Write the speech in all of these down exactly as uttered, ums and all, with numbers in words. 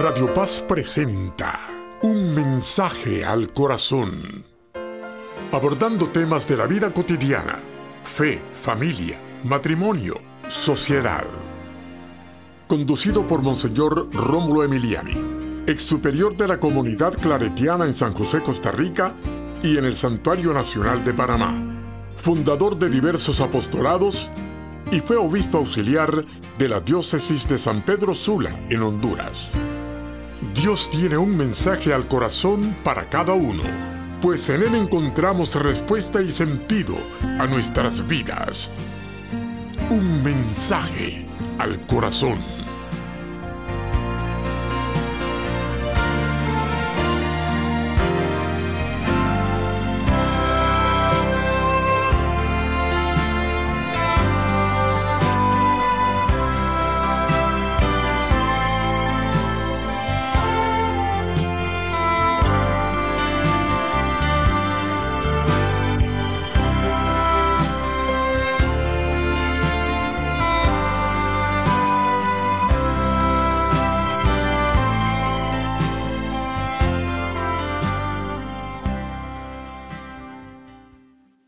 Radio Paz presenta Un Mensaje al Corazón, abordando temas de la vida cotidiana, fe, familia, matrimonio, sociedad. Conducido por Monseñor Rómulo Emiliani, ex superior de la comunidad claretiana en San José, Costa Rica, y en el Santuario Nacional de Panamá, fundador de diversos apostolados y fue obispo auxiliar de la diócesis de San Pedro Sula, en Honduras. Dios tiene un mensaje al corazón para cada uno, pues en él encontramos respuesta y sentido a nuestras vidas. Un mensaje al corazón.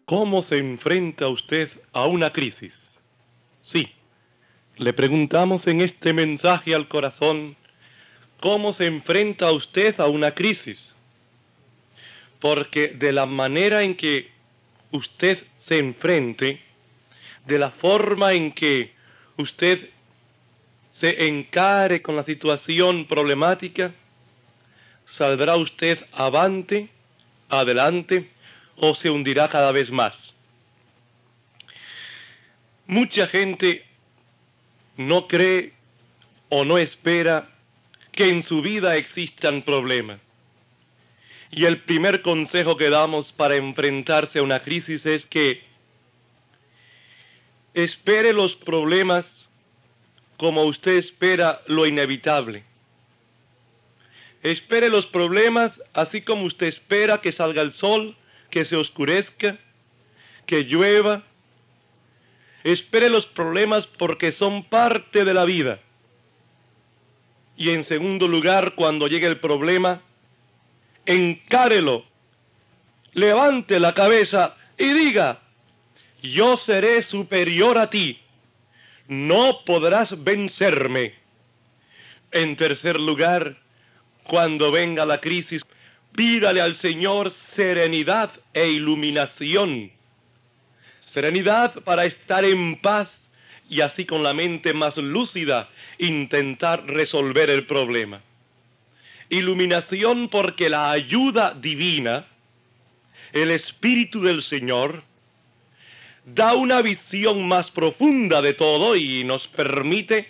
¿Cómo se enfrenta usted a una crisis? Sí, le preguntamos en este mensaje al corazón, ¿cómo se enfrenta usted a una crisis? Porque de la manera en que usted se enfrente, de la forma en que usted se encare con la situación problemática, saldrá usted avante, adelante, o se hundirá cada vez más. Mucha gente no cree o no espera que en su vida existan problemas. Y el primer consejo que damos para enfrentarse a una crisis es que espere los problemas como usted espera lo inevitable. Espere los problemas así como usted espera que salga el sol, que se oscurezca, que llueva. Espere los problemas porque son parte de la vida. Y en segundo lugar, cuando llegue el problema, encárelo, levante la cabeza y diga, yo seré superior a ti, no podrás vencerme. En tercer lugar, cuando venga la crisis, pídale al Señor serenidad e iluminación. Serenidad para estar en paz y así con la mente más lúcida intentar resolver el problema. Iluminación porque la ayuda divina, el Espíritu del Señor, da una visión más profunda de todo y nos permite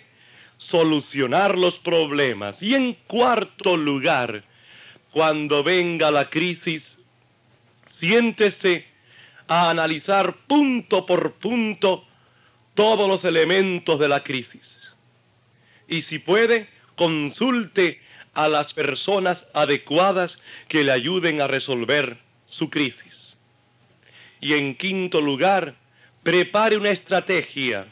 solucionar los problemas. Y en cuarto lugar, cuando venga la crisis, siéntese a analizar punto por punto todos los elementos de la crisis. Y si puede, consulte a las personas adecuadas que le ayuden a resolver su crisis. Y en quinto lugar, prepare una estrategia,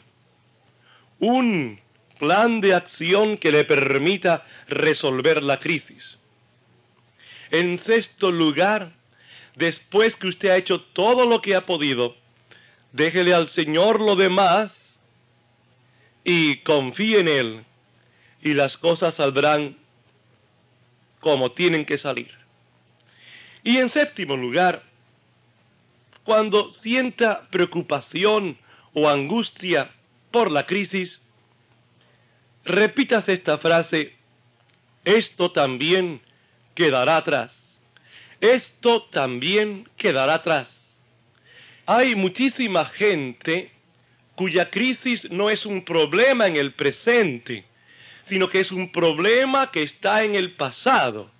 un plan de acción que le permita resolver la crisis. En sexto lugar, después que usted ha hecho todo lo que ha podido, déjele al Señor lo demás y confíe en Él y las cosas saldrán como tienen que salir. Y en séptimo lugar, cuando sienta preocupación o angustia por la crisis, repítase esta frase, esto también quedará atrás. Esto también quedará atrás. Hay muchísima gente cuya crisis no es un problema en el presente, sino que es un problema que está en el pasado,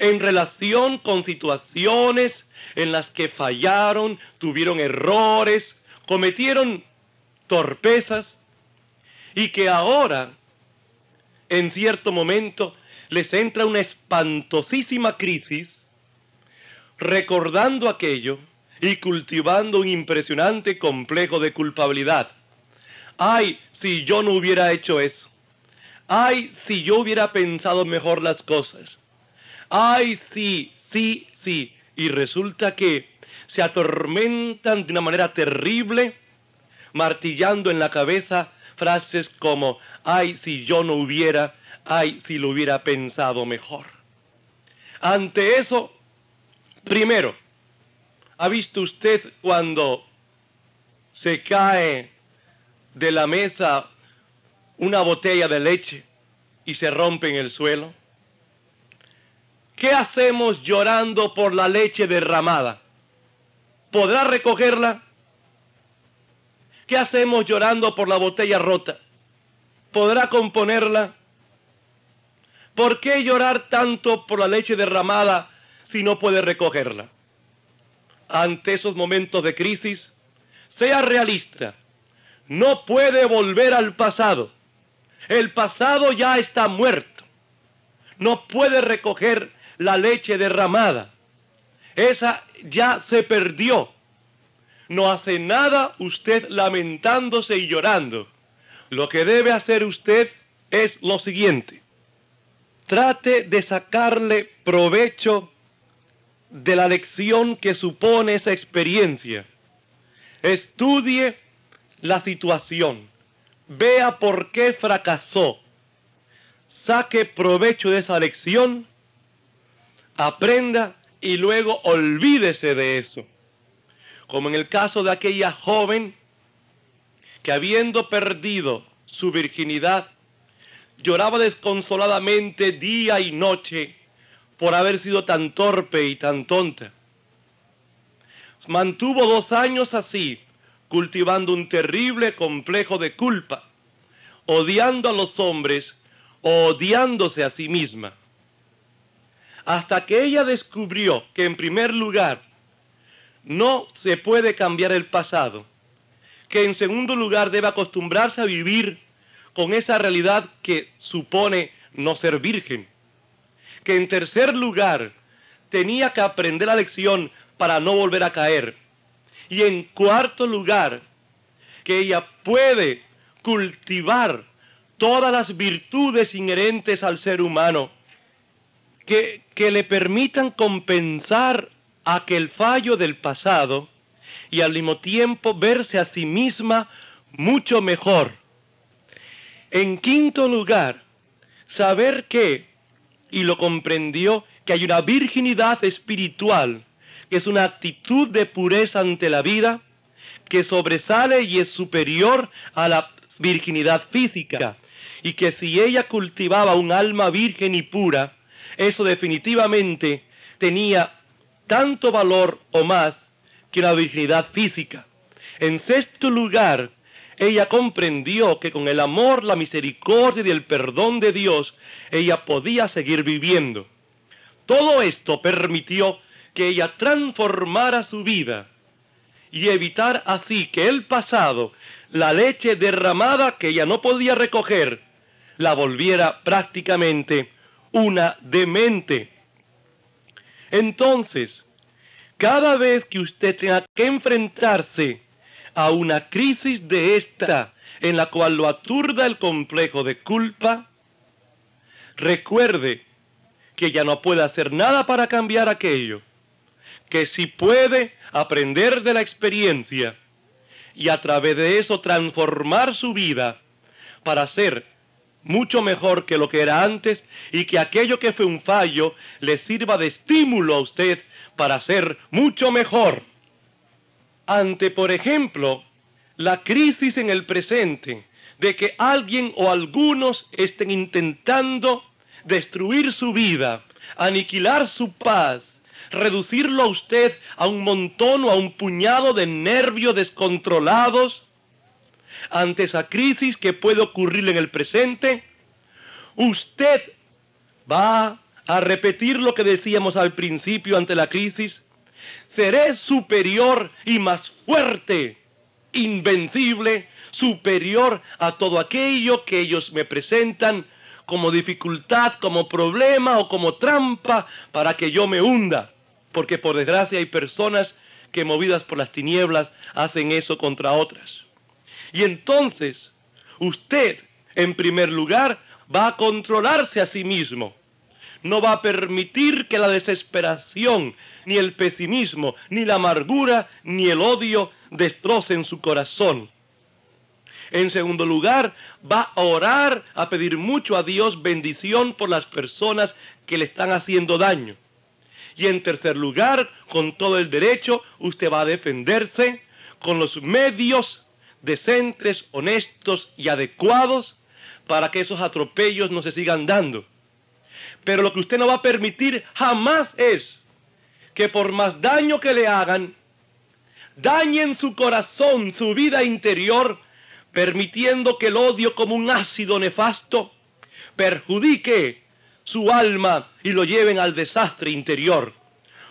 en relación con situaciones en las que fallaron, tuvieron errores, cometieron torpezas y que ahora, en cierto momento, les entra una espantosísima crisis, recordando aquello y cultivando un impresionante complejo de culpabilidad. Ay, si yo no hubiera hecho eso. Ay, si yo hubiera pensado mejor las cosas. Ay, sí, sí, sí. Y resulta que se atormentan de una manera terrible, martillando en la cabeza frases como, ay, si yo no hubiera, ay, si lo hubiera pensado mejor. Ante eso, primero, ¿ha visto usted cuando se cae de la mesa una botella de leche y se rompe en el suelo? ¿Qué hacemos llorando por la leche derramada? ¿Podrá recogerla? ¿Qué hacemos llorando por la botella rota? ¿Podrá componerla? ¿Por qué llorar tanto por la leche derramada si no puede recogerla? Ante esos momentos de crisis, sea realista. No puede volver al pasado. El pasado ya está muerto. No puede recoger la leche derramada. Esa ya se perdió. No hace nada usted lamentándose y llorando. Lo que debe hacer usted es lo siguiente. Trate de sacarle provecho de la lección que supone esa experiencia. Estudie la situación. Vea por qué fracasó. Saque provecho de esa lección. Aprenda y luego olvídese de eso. Como en el caso de aquella joven que, habiendo perdido su virginidad, lloraba desconsoladamente día y noche por haber sido tan torpe y tan tonta. Mantuvo dos años así, cultivando un terrible complejo de culpa, odiando a los hombres, odiándose a sí misma. Hasta que ella descubrió que, en primer lugar, no se puede cambiar el pasado, que en segundo lugar debe acostumbrarse a vivir con esa realidad que supone no ser virgen, que en tercer lugar tenía que aprender la lección para no volver a caer, y en cuarto lugar que ella puede cultivar todas las virtudes inherentes al ser humano que, que le permitan compensar aquel fallo del pasado y al mismo tiempo verse a sí misma mucho mejor. En quinto lugar, saber que, y lo comprendió, que hay una virginidad espiritual, que es una actitud de pureza ante la vida, que sobresale y es superior a la virginidad física, y que si ella cultivaba un alma virgen y pura, eso definitivamente tenía tanto valor o más que la virginidad física. En sexto lugar, ella comprendió que con el amor, la misericordia y el perdón de Dios, ella podía seguir viviendo. Todo esto permitió que ella transformara su vida y evitar así que el pasado, la leche derramada que ella no podía recoger, la volviera prácticamente una demente. Entonces, cada vez que usted tenga que enfrentarse a una crisis de esta, en la cual lo aturda el complejo de culpa, recuerde que ya no puede hacer nada para cambiar aquello, que sí puede aprender de la experiencia y a través de eso transformar su vida para ser mucho mejor que lo que era antes, y que aquello que fue un fallo le sirva de estímulo a usted para ser mucho mejor. Ante, por ejemplo, la crisis en el presente de que alguien o algunos estén intentando destruir su vida, aniquilar su paz, reducirlo a usted a un montón o a un puñado de nervios descontrolados, ante esa crisis que puede ocurrir en el presente, usted va a repetir lo que decíamos al principio ante la crisis: seré superior y más fuerte, invencible, superior a todo aquello que ellos me presentan como dificultad, como problema o como trampa para que yo me hunda. Porque por desgracia hay personas que, movidas por las tinieblas, hacen eso contra otras. Y entonces, usted, en primer lugar, va a controlarse a sí mismo. No va a permitir que la desesperación, ni el pesimismo, ni la amargura, ni el odio destrocen su corazón. En segundo lugar, va a orar, a pedir mucho a Dios bendición por las personas que le están haciendo daño. Y en tercer lugar, con todo el derecho, usted va a defenderse con los medios decentes, honestos y adecuados para que esos atropellos no se sigan dando. Pero lo que usted no va a permitir jamás es que por más daño que le hagan, dañen su corazón, su vida interior, permitiendo que el odio como un ácido nefasto perjudique su alma y lo lleven al desastre interior.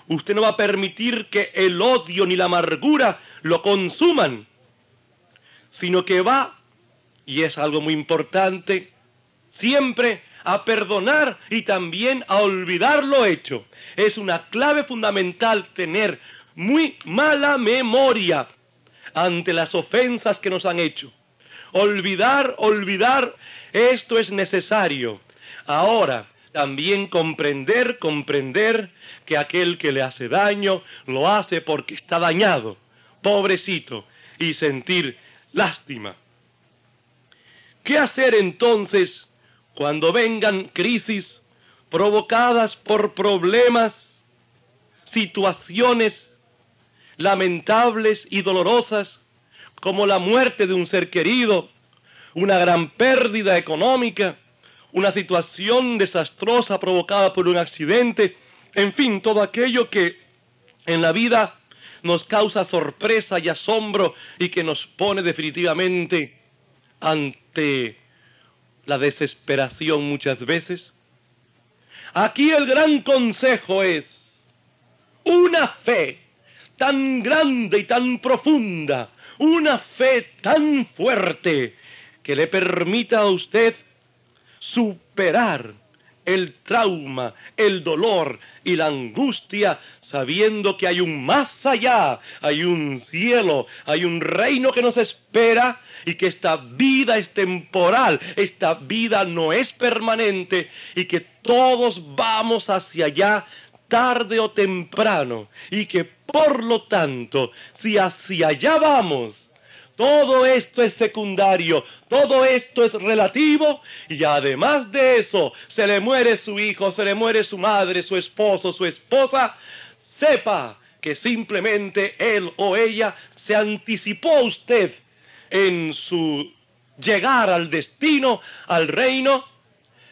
Usted no va a permitir que el odio ni la amargura lo consuman, sino que va, y es algo muy importante, siempre a perdonar y también a olvidar lo hecho. Es una clave fundamental tener muy mala memoria ante las ofensas que nos han hecho. Olvidar, olvidar, esto es necesario. Ahora, también comprender, comprender que aquel que le hace daño lo hace porque está dañado, pobrecito, y sentir lástima. ¿Qué hacer entonces cuando vengan crisis provocadas por problemas, situaciones lamentables y dolorosas, como la muerte de un ser querido, una gran pérdida económica, una situación desastrosa provocada por un accidente, en fin, todo aquello que en la vida nos causa sorpresa y asombro y que nos pone definitivamente ante la desesperación muchas veces? Aquí el gran consejo es una fe tan grande y tan profunda, una fe tan fuerte que le permita a usted superar el trauma, el dolor y la angustia, sabiendo que hay un más allá, hay un cielo, hay un reino que nos espera y que esta vida es temporal, esta vida no es permanente y que todos vamos hacia allá tarde o temprano y que por lo tanto, si hacia allá vamos, todo esto es secundario, todo esto es relativo y además de eso, se le muere su hijo, se le muere su madre, su esposo, su esposa, sepa que simplemente él o ella se anticipó a usted en su llegar al destino, al reino,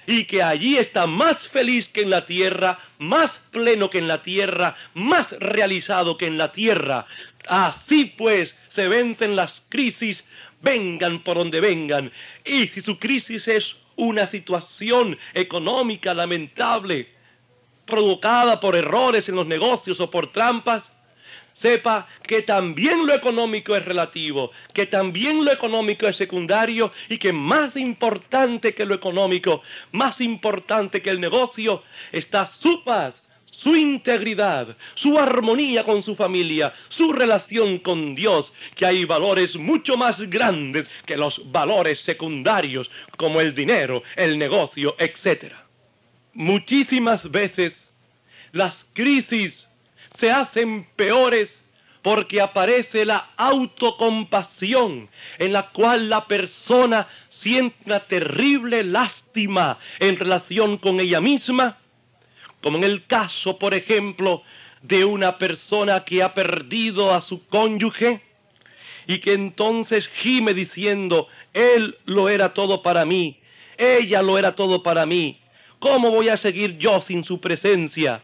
y que allí está más feliz que en la tierra, más pleno que en la tierra, más realizado que en la tierra. Así pues, se vencen las crisis, vengan por donde vengan. Y si su crisis es una situación económica lamentable, provocada por errores en los negocios o por trampas, sepa que también lo económico es relativo, que también lo económico es secundario y que más importante que lo económico, más importante que el negocio, está su paz, su integridad, su armonía con su familia, su relación con Dios, que hay valores mucho más grandes que los valores secundarios como el dinero, el negocio, etcétera. Muchísimas veces las crisis se hacen peores porque aparece la autocompasión, en la cual la persona siente una terrible lástima en relación con ella misma, como en el caso, por ejemplo, de una persona que ha perdido a su cónyuge y que entonces gime diciendo, él lo era todo para mí, ella lo era todo para mí, ¿cómo voy a seguir yo sin su presencia?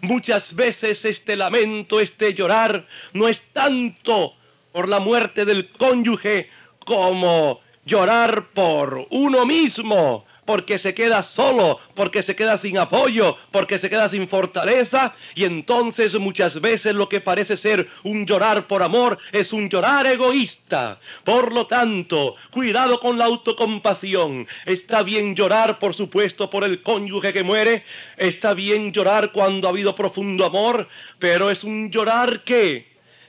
Muchas veces este lamento, este llorar, no es tanto por la muerte del cónyuge como llorar por uno mismo, porque se queda solo, porque se queda sin apoyo, porque se queda sin fortaleza, y entonces muchas veces lo que parece ser un llorar por amor es un llorar egoísta. Por lo tanto, cuidado con la autocompasión. Está bien llorar, por supuesto, por el cónyuge que muere, está bien llorar cuando ha habido profundo amor, pero es un llorar que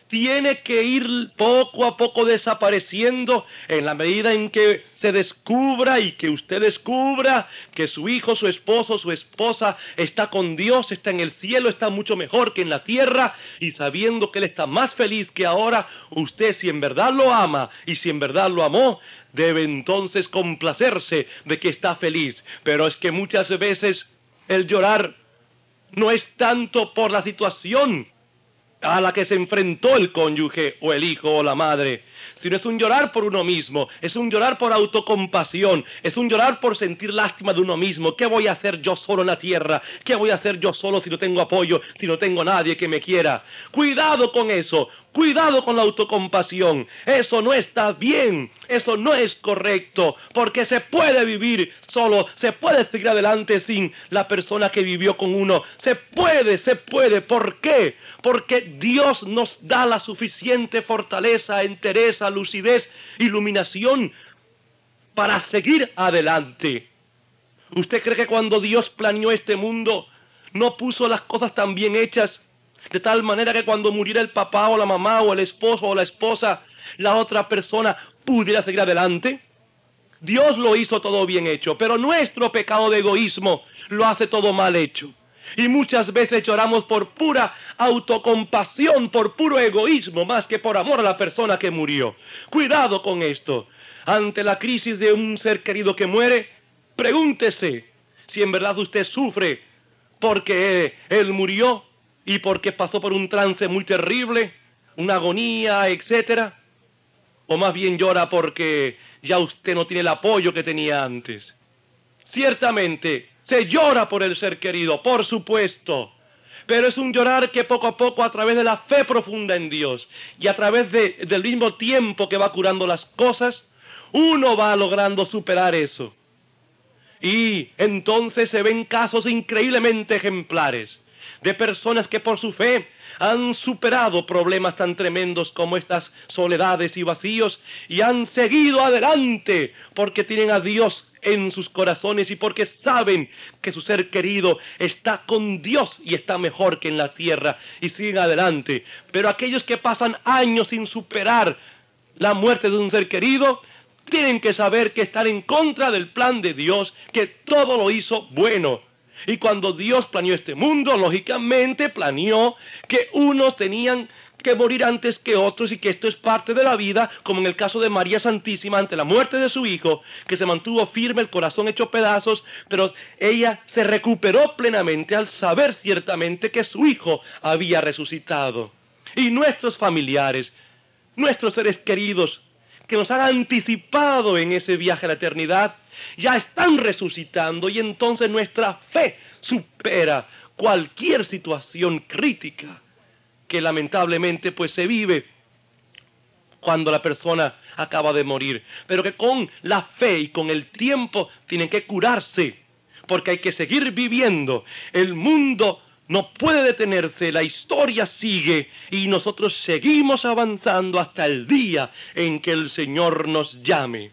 tiene que ir poco a poco desapareciendo en la medida en que se descubra y que usted descubra que su hijo, su esposo, su esposa está con Dios, está en el cielo, está mucho mejor que en la tierra, y sabiendo que él está más feliz que ahora, usted, si en verdad lo ama y si en verdad lo amó, debe entonces complacerse de que está feliz. Pero es que muchas veces el llorar no es tanto por la situación a la que se enfrentó el cónyuge o el hijo o la madre, sino es un llorar por uno mismo, es un llorar por autocompasión, es un llorar por sentir lástima de uno mismo. ¿Qué voy a hacer yo solo en la tierra? ¿Qué voy a hacer yo solo si no tengo apoyo, si no tengo nadie que me quiera? Cuidado con eso, cuidado con la autocompasión. Eso no está bien, eso no es correcto, porque se puede vivir solo, se puede seguir adelante sin la persona que vivió con uno. Se puede, se puede. ¿Por qué? Porque Dios nos da la suficiente fortaleza, entereza, lucidez, iluminación para seguir adelante. ¿Usted cree que cuando Dios planeó este mundo no puso las cosas tan bien hechas, de tal manera que cuando muriera el papá o la mamá o el esposo o la esposa, la otra persona pudiera seguir adelante? Dios lo hizo todo bien hecho, pero nuestro pecado de egoísmo lo hace todo mal hecho. Y muchas veces lloramos por pura autocompasión, por puro egoísmo, más que por amor a la persona que murió. Cuidado con esto. Ante la crisis de un ser querido que muere, pregúntese si en verdad usted sufre porque él murió y porque pasó por un trance muy terrible, una agonía, etcétera. O más bien llora porque ya usted no tiene el apoyo que tenía antes. Ciertamente, se llora por el ser querido, por supuesto, pero es un llorar que poco a poco, a través de la fe profunda en Dios y a través de, del mismo tiempo que va curando las cosas, uno va logrando superar eso. Y entonces se ven casos increíblemente ejemplares de personas que por su fe han superado problemas tan tremendos como estas soledades y vacíos y han seguido adelante porque tienen a Dios en sus corazones y porque saben que su ser querido está con Dios y está mejor que en la tierra y siguen adelante. Pero aquellos que pasan años sin superar la muerte de un ser querido tienen que saber que están en contra del plan de Dios, que todo lo hizo bueno. Y cuando Dios planeó este mundo, lógicamente planeó que unos tenían que morir antes que otros y que esto es parte de la vida, como en el caso de María Santísima ante la muerte de su hijo, que se mantuvo firme, el corazón hecho pedazos, pero ella se recuperó plenamente al saber ciertamente que su hijo había resucitado. Y nuestros familiares, nuestros seres queridos, que nos han anticipado en ese viaje a la eternidad, ya están resucitando y entonces nuestra fe supera cualquier situación crítica que lamentablemente pues se vive cuando la persona acaba de morir, pero que con la fe y con el tiempo tienen que curarse, porque hay que seguir viviendo. El mundo no puede detenerse, la historia sigue y nosotros seguimos avanzando hasta el día en que el Señor nos llame.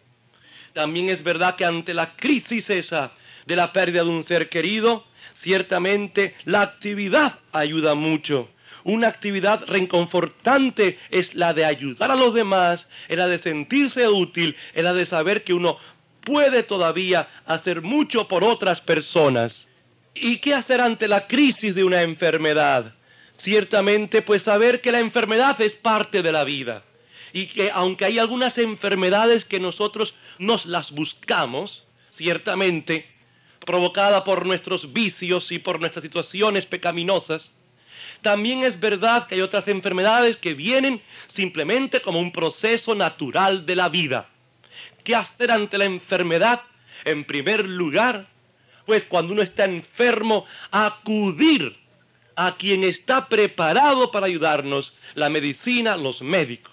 También es verdad que ante la crisis esa de la pérdida de un ser querido, ciertamente la actividad ayuda mucho. Una actividad reconfortante es la de ayudar a los demás, es la de sentirse útil, es la de saber que uno puede todavía hacer mucho por otras personas. ¿Y qué hacer ante la crisis de una enfermedad? Ciertamente, pues saber que la enfermedad es parte de la vida. Y que aunque hay algunas enfermedades que nosotros nos las buscamos, ciertamente, provocada por nuestros vicios y por nuestras situaciones pecaminosas, también es verdad que hay otras enfermedades que vienen simplemente como un proceso natural de la vida. ¿Qué hacer ante la enfermedad? En primer lugar, pues cuando uno está enfermo, acudir a quien está preparado para ayudarnos, la medicina, los médicos.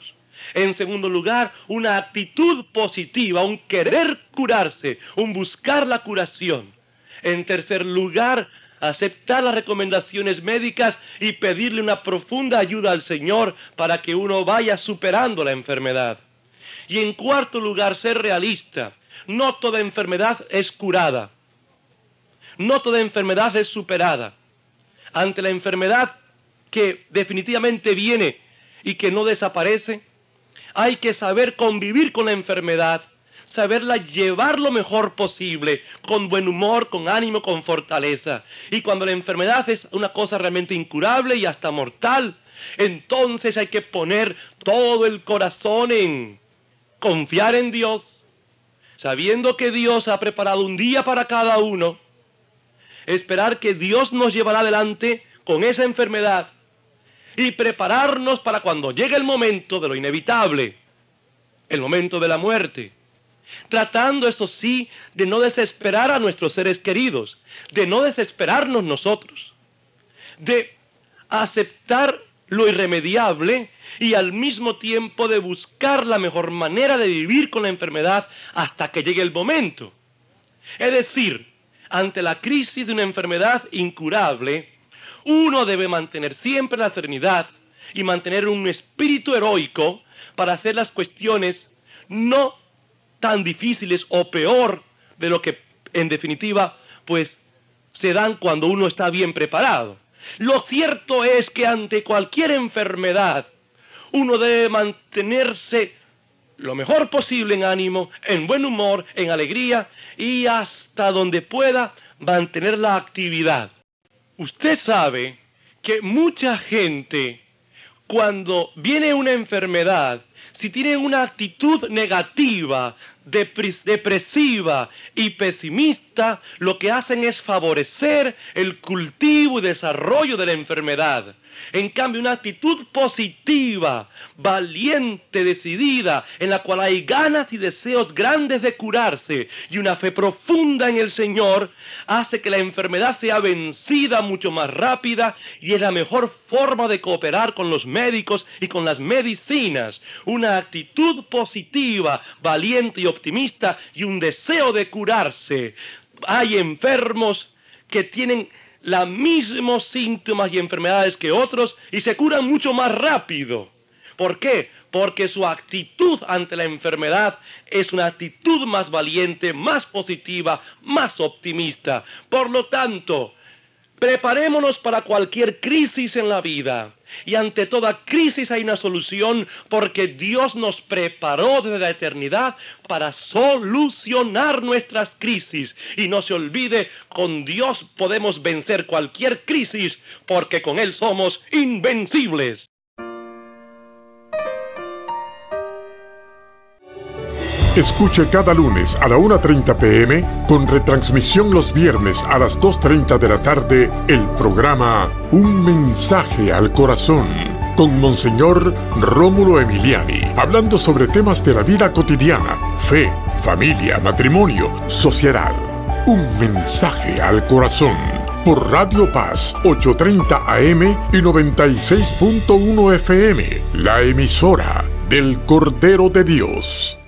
En segundo lugar, una actitud positiva, un querer curarse, un buscar la curación. En tercer lugar, aceptar las recomendaciones médicas y pedirle una profunda ayuda al Señor para que uno vaya superando la enfermedad. Y en cuarto lugar, ser realista. No toda enfermedad es curada. No toda enfermedad es superada. Ante la enfermedad que definitivamente viene y que no desaparece. Hay que saber convivir con la enfermedad, saberla llevar lo mejor posible, con buen humor, con ánimo, con fortaleza. Y cuando la enfermedad es una cosa realmente incurable y hasta mortal, entonces hay que poner todo el corazón en confiar en Dios, sabiendo que Dios ha preparado un día para cada uno, esperar que Dios nos llevará adelante con esa enfermedad y prepararnos para cuando llegue el momento de lo inevitable, el momento de la muerte, tratando, eso sí, de no desesperar a nuestros seres queridos, de no desesperarnos nosotros, de aceptar lo irremediable y al mismo tiempo de buscar la mejor manera de vivir con la enfermedad hasta que llegue el momento. Es decir, ante la crisis de una enfermedad incurable, uno debe mantener siempre la serenidad y mantener un espíritu heroico para hacer las cuestiones no tan difíciles o peor de lo que en definitiva pues se dan cuando uno está bien preparado. Lo cierto es que ante cualquier enfermedad uno debe mantenerse lo mejor posible en ánimo, en buen humor, en alegría y hasta donde pueda mantener la actividad. Usted sabe que mucha gente, cuando viene una enfermedad, si tiene una actitud negativa, depresiva y pesimista, lo que hacen es favorecer el cultivo y desarrollo de la enfermedad. En cambio, una actitud positiva, valiente, decidida, en la cual hay ganas y deseos grandes de curarse y una fe profunda en el Señor, hace que la enfermedad sea vencida mucho más rápida y es la mejor forma de cooperar con los médicos y con las medicinas. Una actitud positiva, valiente y optimista y un deseo de curarse. Hay enfermos que tienen los mismos síntomas y enfermedades que otros y se curan mucho más rápido. ¿Por qué? Porque su actitud ante la enfermedad es una actitud más valiente, más positiva, más optimista. Por lo tanto, preparémonos para cualquier crisis en la vida. Y ante toda crisis hay una solución, porque Dios nos preparó desde la eternidad para solucionar nuestras crisis. Y no se olvide, con Dios podemos vencer cualquier crisis, porque con Él somos invencibles. Escuche cada lunes a la una y media de la tarde, con retransmisión los viernes a las dos y media de la tarde, el programa Un Mensaje al Corazón, con Monseñor Rómulo Emiliani, hablando sobre temas de la vida cotidiana, fe, familia, matrimonio, sociedad. Un Mensaje al Corazón, por Radio Paz, ochocientos treinta A M y noventa y seis punto uno F M, la emisora del Cordero de Dios.